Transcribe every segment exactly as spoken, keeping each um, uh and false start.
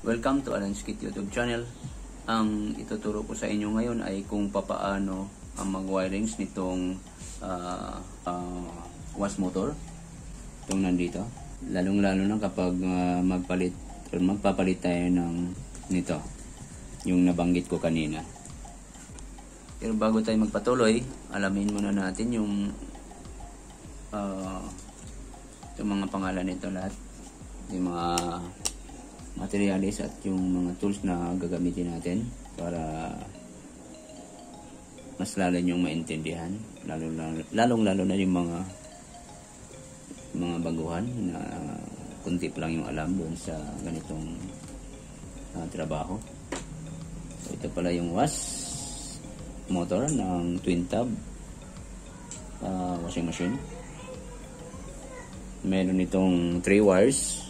Welcome to Alan's Kit YouTube channel. Ang ituturo ko sa inyo ngayon ay kung papaano ang mag-wirings nitong uh, uh, wash motor. Itong nandito. Lalong lalo na kapag uh, magpalit or magpapalit tayo ng nito. Yung nabanggit ko kanina. Pero bago tayo magpatuloy, alamin muna natin yung uh, itong mga pangalan nito lahat. Yung mga materials at yung mga tools na gagamitin natin para mas lalo yung maintindihan, lalong lalo, lalong lalo na yung mga mga baguhan na kunti pa lang yung alam doon sa ganitong uh, trabaho. So, ito pala yung wash motor ng twin tub uh, washing machine. Meron itong three wires.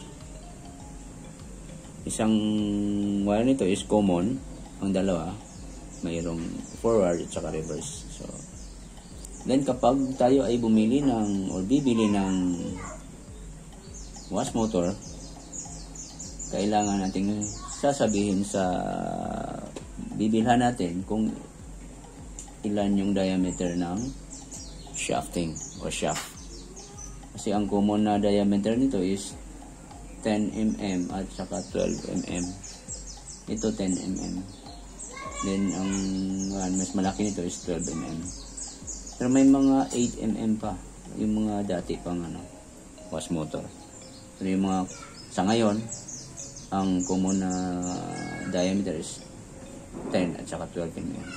Isang wire nito is common, ang dalawa, mayroong forward at saka reverse. So, then kapag tayo ay bumili ng or bibili ng wash motor, kailangan natin sasabihin sa bibilhan natin kung ilan yung diameter ng shafting o shaft. Kasi ang common na diameter nito is ten millimeter at saka twelve millimeter. Ito ten millimeter. Then ang uh, mas malaki nito is twelve millimeter. Pero may mga eight millimeter pa, yung mga dati pang ano, wash motor. Pero yung mga sa ngayon, ang common na diameter is ten at saka twelve millimeter.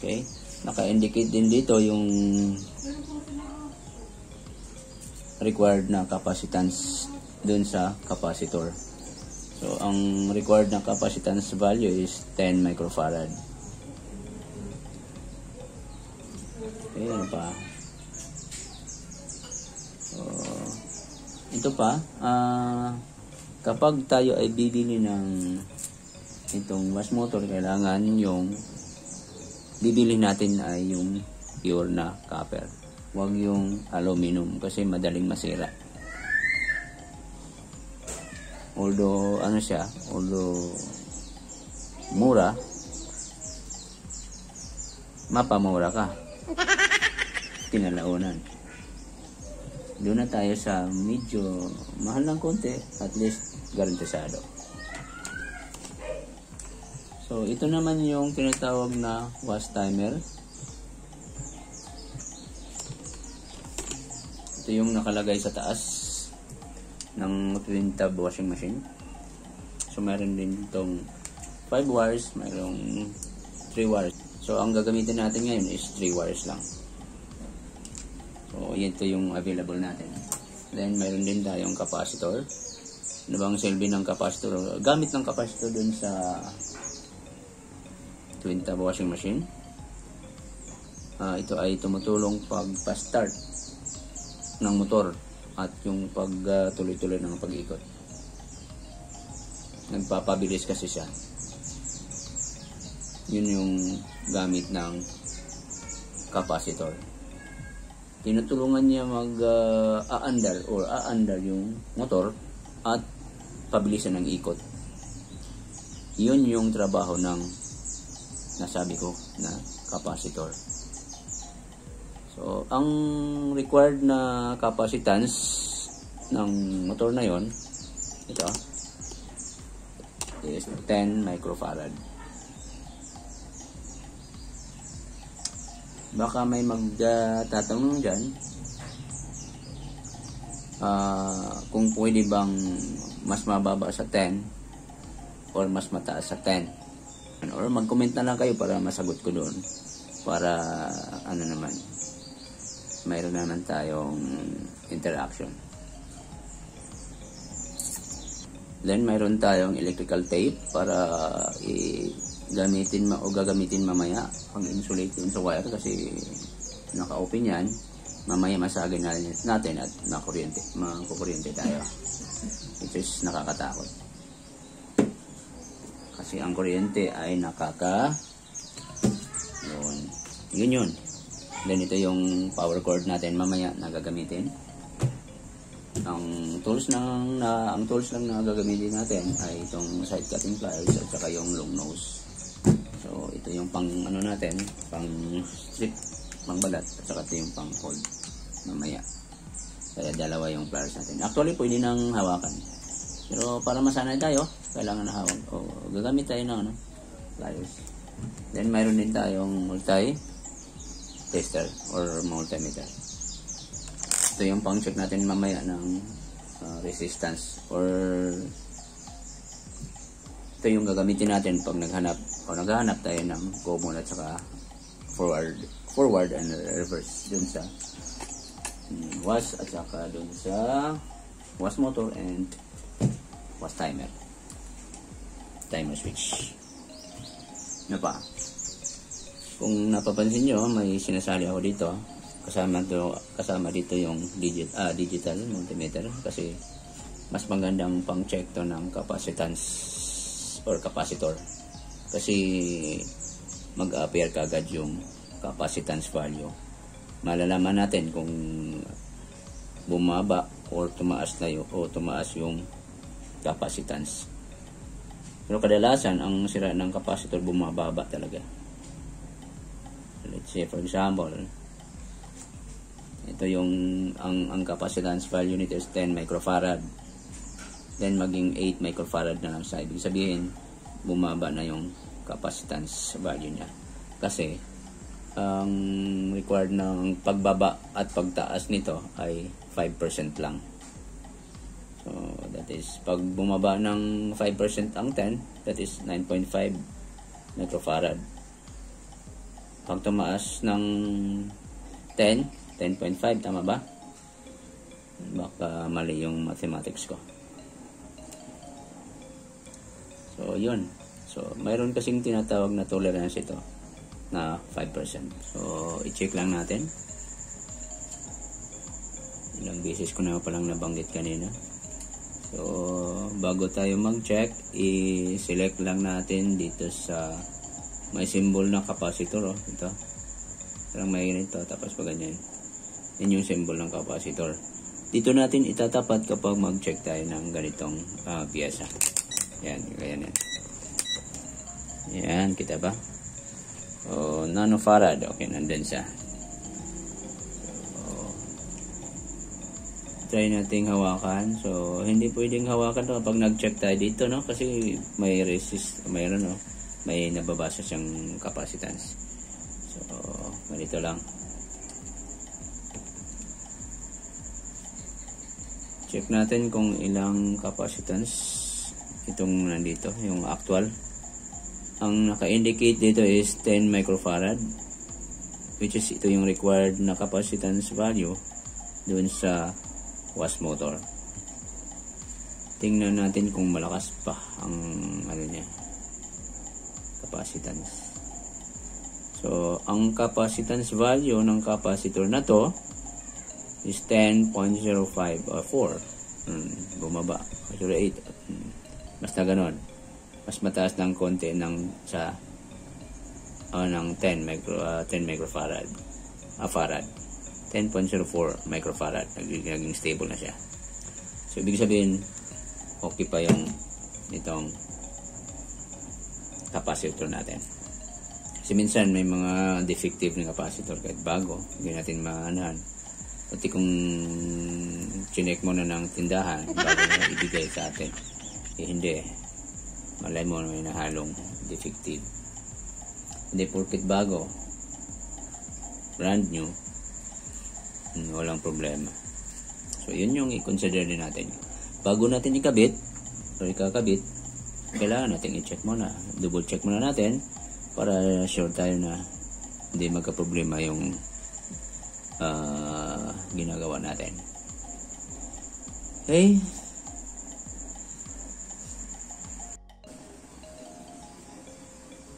Okay? Naka-indicate din dito yung required na capacitance dun sa capacitor. So, ang required na capacitance value is ten microfarad. Okay, ano pa? So, ito pa, uh, kapag tayo ay bibili ng itong wash motor, kailangan yung bibili natin ay yung pure na copper. Huwag yung aluminum kasi madaling masira. Although, ano siya, although mura, mapamura ka. Kinalaunan. Doon na tayo sa medyo mahal ng konti, at least garantisado. So, ito naman yung tinatawag na wash timer. Ito yung nakalagay sa taas ng twin tub washing machine. So, meron din itong five wires, mayroong three wires. So, ang gagamitin natin ngayon is three wires lang. So, ito yung available natin. Then, meron din tayong capacitor. Ano bang silbi ng capacitor? Gamit ng capacitor dun sa twin tub washing machine. Uh, ito ay tumutulong pag-start ng motor at yung pagtuloy-tuloy uh, ng pag-ikot. Nagpapabilis kasi siya. Yun yung gamit ng capacitor. Tinutulungan niya mag-aandar uh, or aandar yung motor at pabilisan ng ikot. Yun yung trabaho ng nasabi ko na capacitor. So, ang required na capacitance ng motor na yon, ito, is ten microfarad. Baka may magtatanong dyan, uh, kung pwede bang mas mababa sa ten or mas mataas sa ten. Or mag-comment na lang kayo para masagot ko doon. Para ano naman, mayroon naman tayong interaction. Then, mayroon tayong electrical tape para i-gamitin o gagamitin mamaya pang insulate yun sa wire kasi naka-open yan. Mamaya masagin natin at makuryente, makukuryente tayo. Which is nakakatakot. Kasi ang kuryente ay nakaka... Yun. Yun yun. Then ito yung power cord natin mamaya na gagamitin. Ang tools ng na ang tools lang na gagamitin natin ay itong side cutting pliers at saka yung long nose. So ito yung pang ano natin, pang strip, pang balat, at saka ito yung pang hold mamaya. Kaya dalawa yung pliers natin. Actually pwede nang hawakan. Pero para masanay tayo, kailangan na hawak. O gagamit tayo ng ano, pliers. Then mayroon din tayong multi tester or multimeter. Ito yung pang-check natin mamaya ng uh, resistance or ito yung gagamitin natin pag naghanap o naghahanap tayo ng common at saka forward forward and reverse dun sa um, was at saka dun sa was motor and was timer timer switch na pa. Kung napapansin nyo, may sinasali ako dito. Kasama to, kasama dito yung digit, ah, digital multimeter kasi mas magandang pang-check to ng capacitance or capacitor kasi mag-appear kagad yung capacitance value. Malalaman natin kung bumaba or tumaas na yung, o tumaas yung capacitance. Pero kadalasan ang sira ng capacitor bumababa talaga. Let's say for example, ito yung ang ang capacitance value nito is ten microfarad. Then maging eight microfarad na lang sa ibig sabihin bumaba na yung capacitance value niya. Kasi ang um, required ng pagbaba at pagtaas nito ay five percent lang. So that is pag bumaba ng five percent ang ten, that is nine point five microfarad. Pag tumaas ng ten, ten point five, tama ba? Baka mali yung mathematics ko. So, yun. So, mayroon kasing tinatawag na tolerance ito na five percent. So, i-check lang natin. Ilang beses ko na palang nabanggit kanina. So, bago tayo mag-check, i-select lang natin dito sa may symbol na capacitor. Oh, ito. Parang may ganito. Tapos pa ganyan. Yan yung symbol ng capacitor. Dito natin itatapat kapag mag-check tayo ng ganitong uh, piyesa. Yan, kaya yan. Yan, kita ba? O, nanofarad. Okay, nandun siya. O, try nating hawakan. So, hindi pwedeng hawakan to kapag nag-check tayo dito, no? Kasi may resist, mayroon, no? May nababasa siyang capacitance. So, ganito lang. Check natin kung ilang capacitance itong nandito, yung actual. Ang naka-indicate dito is ten microfarad, which is ito yung required na capacitance value doon sa was motor. Tingnan natin kung malakas pa ang ano niya, capacitance. So, ang capacitance value ng capacitor na to is ten point zero five or four. Hmm, bumaba. eight. Hmm, basta ganon. Mas mataas ng konti ng sa uh, ng ten micro uh, ten microfarad. Uh, farad. ten point zero four microfarad. Naging, naging stable na siya. So, ibig sabihin, okay pa yung itong capacitor natin. Kasi minsan may mga defective na capacitor kahit bago. Hindi natin maanahan. Pati kung chinek mo na ng tindahan bago na ibigay sa atin. Eh, hindi. Malay mo may nahalong defective. Hindi porket bago. Brand new. Walang problema. So, yun yung i-consider din natin. Bago natin ikabit or ikakabit, kailangan natin i-check muna. Double check muna natin para sure tayo na hindi magka-problema yung uh, ginagawa natin. Okay.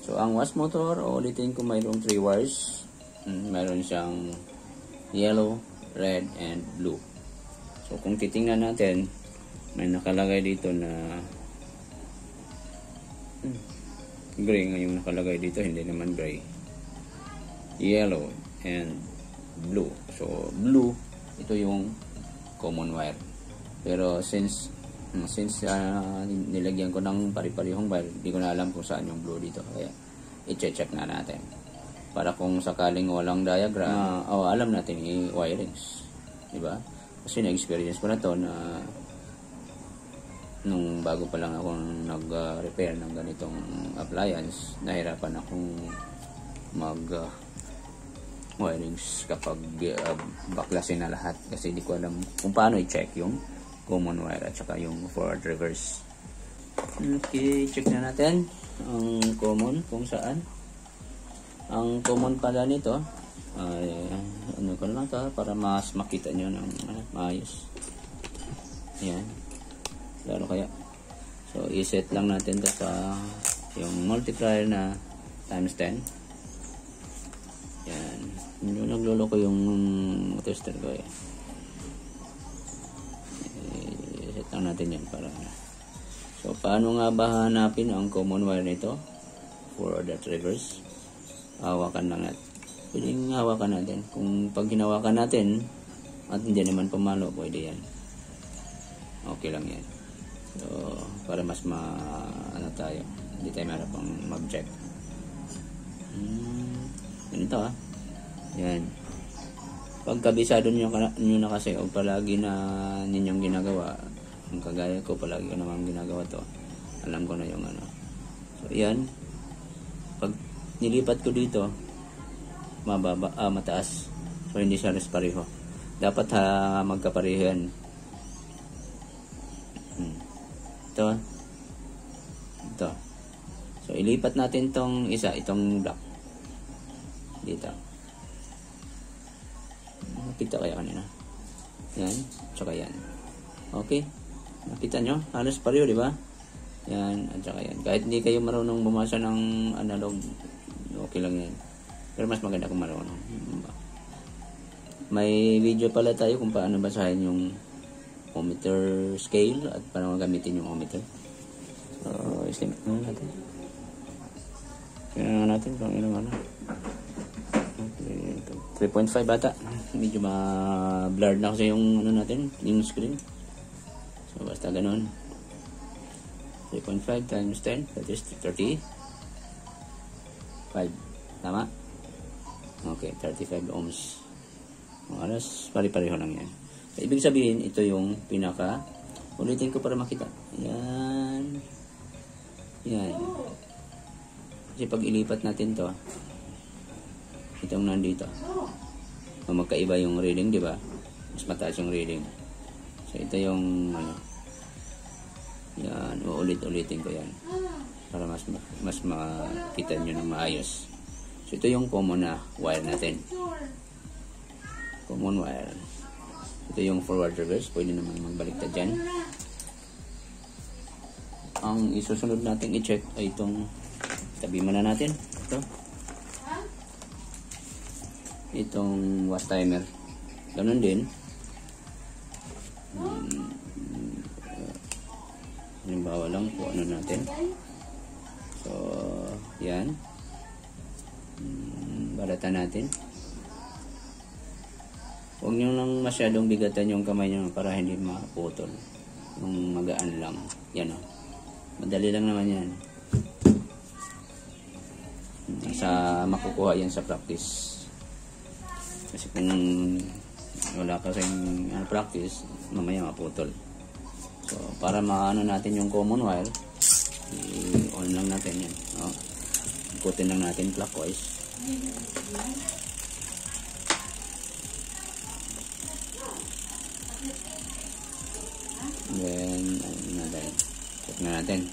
So, ang was motor, ulitin ko mayroong three wires. Mayroon siyang yellow, red, and blue. So, kung titingnan natin, may nakalagay dito na hmm. gray nga yung nakalagay dito, hindi naman gray, yellow and blue. So blue, ito yung common wire. Pero since since uh, nilagyan ko ng pari-parihong wire, hindi ko na alam kung saan yung blue dito. Kaya i-check na natin. Para kung sakaling walang diagram, oh, alam natin yung wirings. Diba? Kasi na-experience ko na to na nung bago pa lang akong nag-repair ng ganitong appliance, nahirapan akong mag-wirings uh, kapag uh, baklasin na lahat kasi di ko alam kung paano i-check yung common wire at saka yung forward reverse. Okay, check na natin ang common kung saan. Ang common pala nito ay ano ko lang to para mas makita nyo ng uh, maayos. Ayan. Lalo kaya. So, iset lang natin ito sa yung multiplier na times ten. Yan. Yung naglolo ko yung tester ko. Yan. Iset lang natin yan para. So, paano nga ba hanapin ang common wire nito? Forward at reverse. Hawakan lang natin. Pwedeng hawakan natin. Kung pag hinawakan natin at hindi naman pumalo, pwede yan. Okay lang yan. So, para mas ma ano tayo, hindi tayo meron pang mag-check. Hmm, ganito ah. Yan. Pagkabisado nyo, nyo na kasi o palagi na ninyong ginagawa, ang kagaya ko palagi ko naman ginagawa to. Alam ko na yung ano. So, yan. Pag nilipat ko dito, mababa, ah, mataas. So, hindi siya res pareho. Dapat ha, magkapareho yan. Hmm. Ito. Ito. So, ilipat natin tong isa, itong black. Dito. Nakita kaya kanina. Yan. Tsaka yan. Okay. Nakita nyo? Halos pareho, di ba? Yan. At tsaka yan. Kahit hindi kayo marunong bumasa ng analog, okay lang yan. Pero mas maganda kung marunong. May video pala tayo kung paano basahin yung ohmmeter scale at para gamitin yung ohmmeter. So, islimit na natin. Kailangan natin kung ilang ano. three point five bata. Medyo ma-blurred na kasi yung ano natin, yung screen. So, basta ganun. three point five times ten, that is thirty. five. Tama? Okay, thirty-five ohms. Alas, pari-pareho lang yan. Ibig sabihin, ito yung pinaka. Ulitin ko para makita. Ayan. Ayan. Kasi pag ilipat natin to, itong nandito. O magkaiba yung reading, di ba? Mas mataas yung reading. So, ito yung ano. Ayan. Uulit-ulitin ko yan. Para mas, mas makita nyo ng maayos. So, ito yung common na wire natin. Common wire. Ito yung forward reverse. Pwede naman magbaliktad dyan. Ang isusunod natin i-check ay itong tabi muna natin. Ito. Itong watt timer. Ganun din. Hmm. Halimbawa lang kung ano natin. So, yan. Hmm, balatan natin. Huwag nyo lang masyadong bigatan yung kamay nyo para hindi makaputol. Yung magaan lang. Yan o. Madali lang naman yan. Sa makukuha yan sa practice. Kasi kung wala ka sa uh, practice, mamaya maputol. So, para maano natin yung common wire, i-on lang natin yan. O. Ikutin lang natin clockwise. Then, ayun na tayo. Check na natin.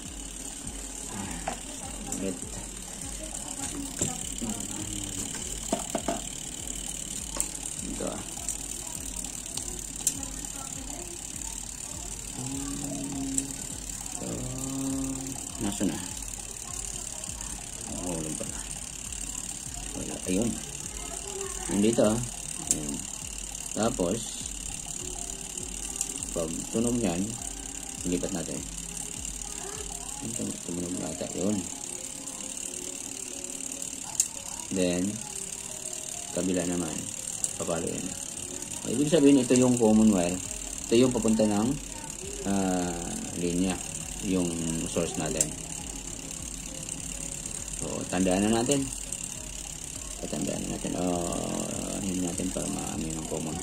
Ulit. Ito ah. Ito. Nasa na? Nahulog pala. Wala. Ayun. Nandito ah. Ayun. Tapos, pag tunog yan, ilipat natin. Tumunog na ata yun. Then, kabila naman, papalo yun. Ibig sabihin, ito yung common wire. Ito yung papunta ng uh, linya yung source natin. So, tandaan na natin. Tandaan natin. Oh, hindi natin para maamin ang common.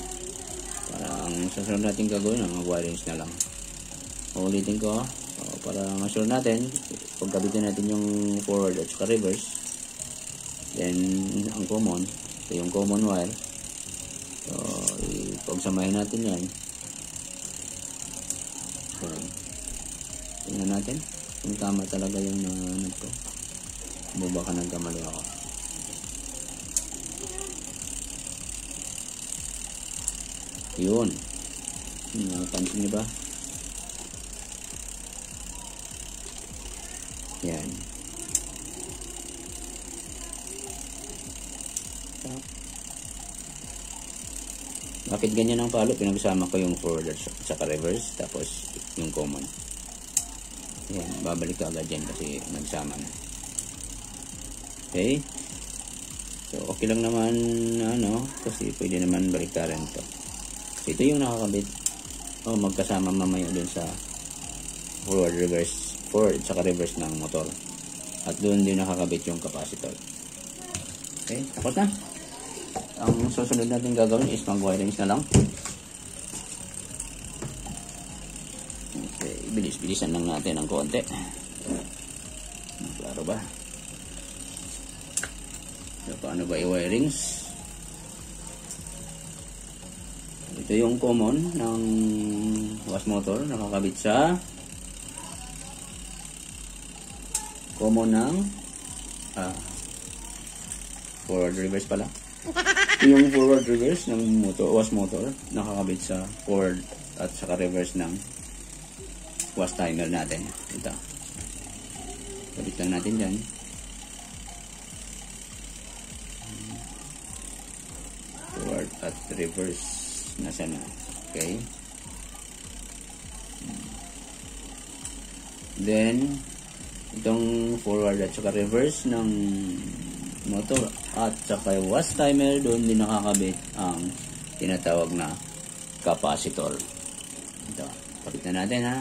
Parang susunod natin gagawin ang wirings na lang. Ulitin ko. Oh, para ma-sure natin, pagkabitin natin yung forward at saka reverse. Then, ang common. So, yung common wire. So, ipagsamahin natin yan. So, tingnan natin kung tama talaga yung nanganod uh, ko. Baka nagkamali ako. Yun. Nakapansin niyo ba? Yan. Bakit ganyan ang palo? Pinagsama ko yung forward saka reverse tapos yung common. Yan, babalik ka agad dyan kasi nagsama na. Okay? So, okay lang naman ano, kasi pwede naman baliktaran ito. So, ito yung nakakabit. O, oh, magkasama mamaya dun sa forward, reverse, forward saka reverse ng motor. At doon din nakakabit yung capacitor. Okay? Tapos na. Ang susunod natin gagawin is mag-wirings na lang. Okay, bilis-bilisan lang natin ng konti. Klaro ba? So, paano ba i-wirings? Ito yung common ng was motor, nakakabit sa common ng ah, forward reverse pala. Yung forward reverse ng motor, was motor, nakakabit sa forward at saka reverse ng was timer natin. Ito. Kabit lang natin dyan. Forward at reverse. Nasa na. Okay. Then, itong forward at saka reverse ng motor at saka was timer, doon din nakakabit ang tinatawag na capacitor. Ito, kapit na natin ha.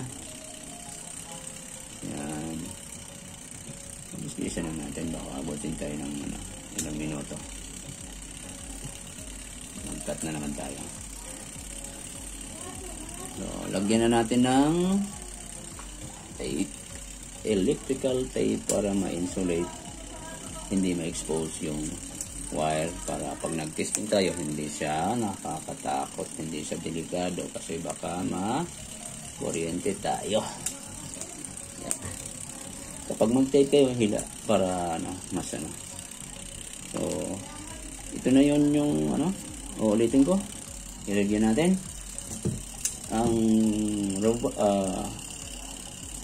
Yan. Pag-isa na natin, baka abutin tayo ng ano, ilang minuto. Mag-cut na naman tayo. So, lagyan na natin ng tape, electrical tape para ma-insulate, hindi ma-expose yung wire para pag nag-testing tayo hindi siya nakakatakot, hindi siya delikado kasi baka ma-kuryente tayo. Yan. Kapag mag-tape kayo hila para ano, mas ano. So, ito na yon yung ano, ulitin ko. I-review natin. Ang uh,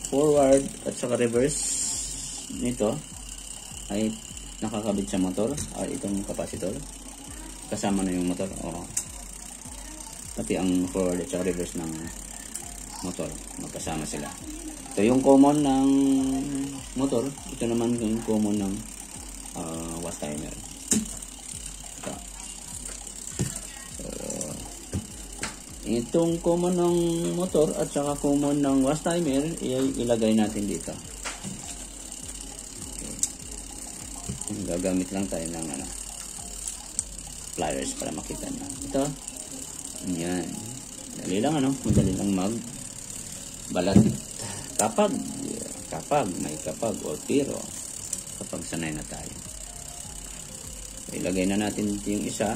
forward at saka reverse nito ay nakakabit sa motor, ah, itong capacitor kasama na yung motor, o tapi ang forward at reverse ng motor magkasama sila. Ito yung common ng motor, ito naman yung common ng uh, was timer. Ito. So, itong common ng motor at saka common ng was timer ilagay natin dito. Gagamit lang tayo ng ano, pliers para makita na. Ito. Yan. Dali lang ano. Madali lang mag balat. Kapag, kapag, may kapag o tiro. Kapag sanay na tayo. So, ilagay na natin yung isa.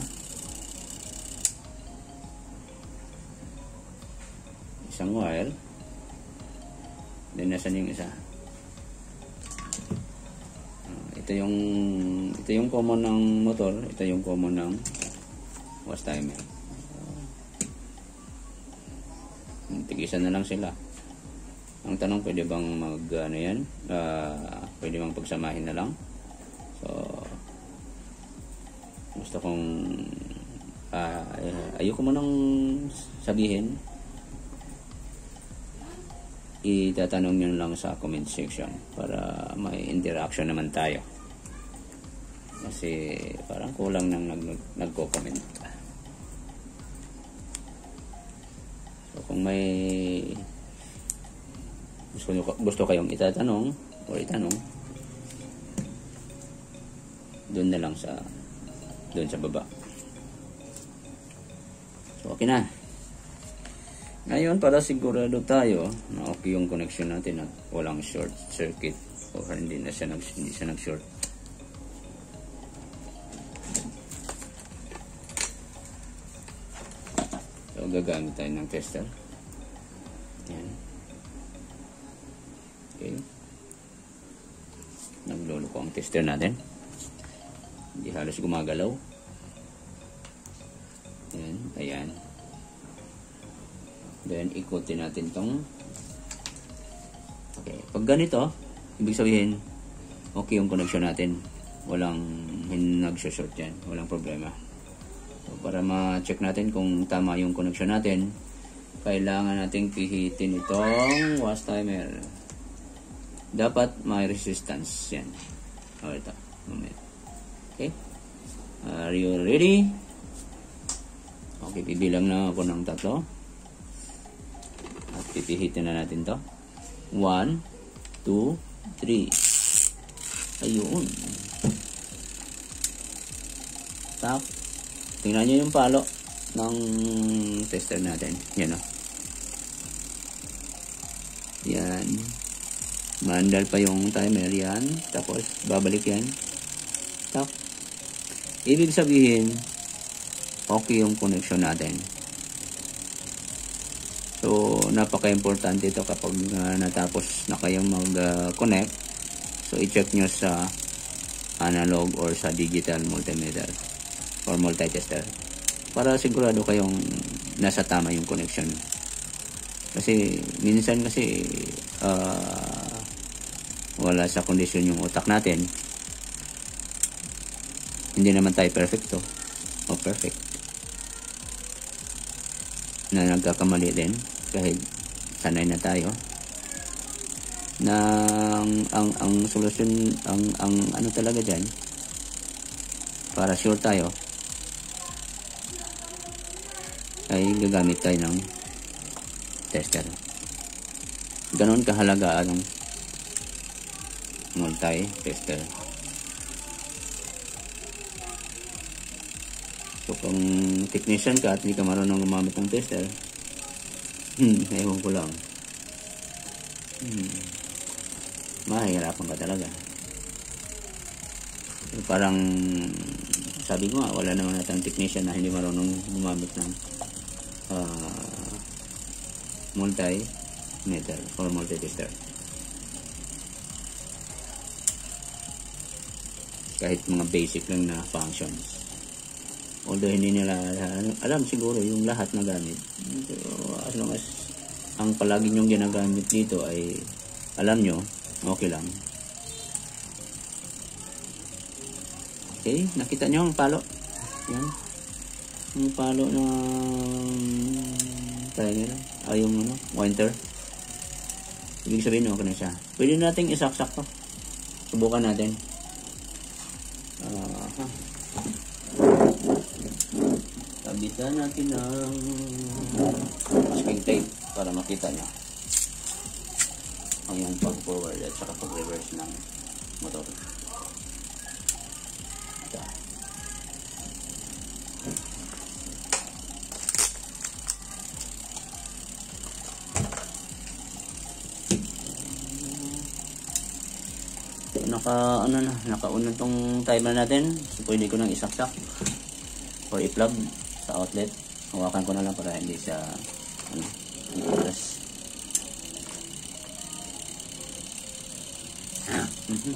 Isang wire. Then nasan yung isa? Ito yung ito yung common ng motor, ito yung common ng was timer. Tigisan na lang sila. Ang tanong, pwede bang mag ano yan? Uh, pwede bang pagsamahin na lang? So, gusto kong uh, ayoko man ng sabihin. Itatanong nyo lang sa comment section para may interaction naman tayo. Kasi parang kulang nang nagko-comment. So, kung may gusto, nyo, gusto kayong itatanong o itanong, doon na lang sa doon sa baba. So okay na. Ngayon, para sigurado tayo na okay yung connection natin at walang short circuit o hindi na siya, nag, hindi siya nag-short. So gagamit tayo ng tester. Yan. Okay. Nagluluko ang tester natin. Hindi halos gumagalaw. Yan. Ayan. Then, ikutin natin tong. Okay. Pag ganito, ibig sabihin, okay yung connection natin. Walang nag-short yan. Walang problema. So, para ma-check natin kung tama yung connection natin, kailangan nating pihitin itong watch timer. Dapat may resistance yan. O, ito. Okay. Are you ready? Okay, bibilang na ako ng tatlo. Pipihitin na natin to. one, two, three. Ayun. Tap. Tingnan nyo yung palo ng tester natin. Yan o. Yan. Maandal pa yung timer. Yan. Tapos, babalik yan. Tap. Ibig sabihin, okay yung connection natin. So, napaka-importante ito kapag uh, natapos na kayong mag-connect. Uh, so, i-check nyo sa analog or sa digital multimeter or multitester para sigurado kayong nasa tama yung connection. Kasi, minsan kasi uh, wala sa kondisyon yung utak natin. Hindi naman tayo perfecto o perfect. Na nagkakamali din kahit sanay na tayo na ang ang, ang solusyon ang ang ano talaga diyan para sure tayo ay gagamit tayo ng tester. Ganoon kahalaga ang multi-tester. So, kung technician ka at hindi ka marunong gumamit ng tester, hmm, ewan ko lang. Hmm, mahihirapan ka talaga. So, parang, sabi ko nga, wala naman natang technician na hindi marunong gumamit ng uh, multimeter or multitester. Kahit mga basic lang na functions. Although hindi nila alam siguro yung lahat na gamit, pero as long as ang palagi nyong ginagamit dito ay alam nyo, okay lang. Okay, nakita nyo ang palo. Yan. Ang palo ng timer ay yung ano, pointer. Ibig sabihin okay na siya. Pwede nating isaksak to. Subukan natin. Ah, uh, Tabitan natin ang masking tape para makita nyo ang yung pag-forward at saka pag-reverse ng motor. Ito. Naka, ano na, nakauna tong timer natin. So, pwede ko nang isaksak or i-plug sa outlet. Hawakan ko na lang para hindi siya ano, i-press. Ha? Mm-hmm.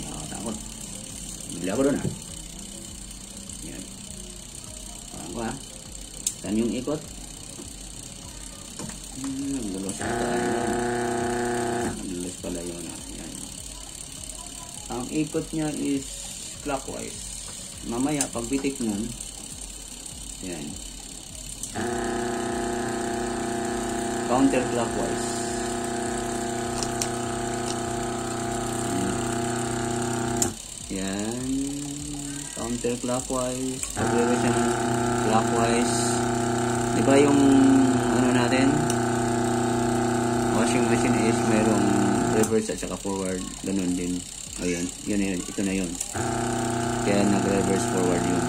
Nakatakot. Bigla ko doon ha. Yan. Hawakan ko ha. Saan yung ikot? Hmm, nagulos ko tayo. Nagulos pala yun ha. Yan. Ang ikot niya is clockwise. Mamaya pagbitik nun, yan. Counterclockwise. Yan. Counterclockwise. Pag-reverse yan. Clockwise. Diba yung ano natin? O washing machine is mayroong reverse at saka forward, ganun din. O yun, yun na yun, ito na yun. Kaya nag-reverse forward yun.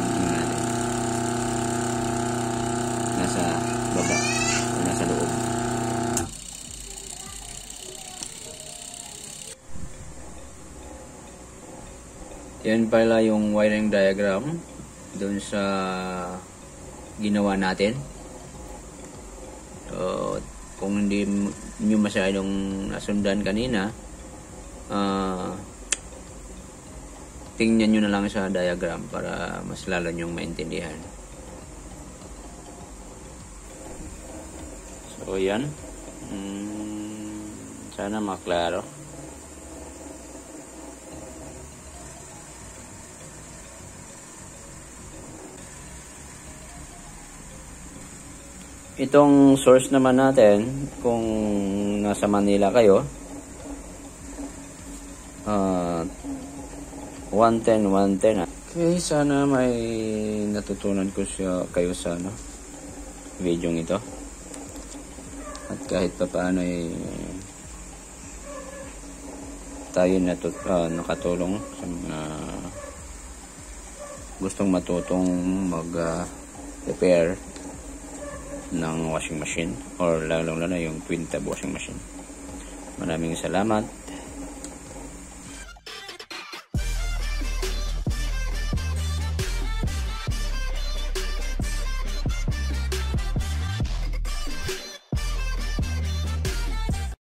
Nasa baba o nasa loob. Yan pala yung wiring diagram doon sa ginawa natin. So, kung hindi nyo masyadong nasundan kanina, uh, tingnan nyo na lang sa diagram para mas lalo nyong maintindihan. So yan, hmm, sana maklaro. Itong source naman natin, kung nasa Manila kayo, uh, one ten, one ten. Okay, sana may natutunan ko siya, kayo sa no, video ito. At kahit pa paano ay tayo natut uh, nakatulong sa mga gustong matutong mag-repair uh, ng washing machine, or lalong lalo na yung twin tub washing machine. Maraming salamat.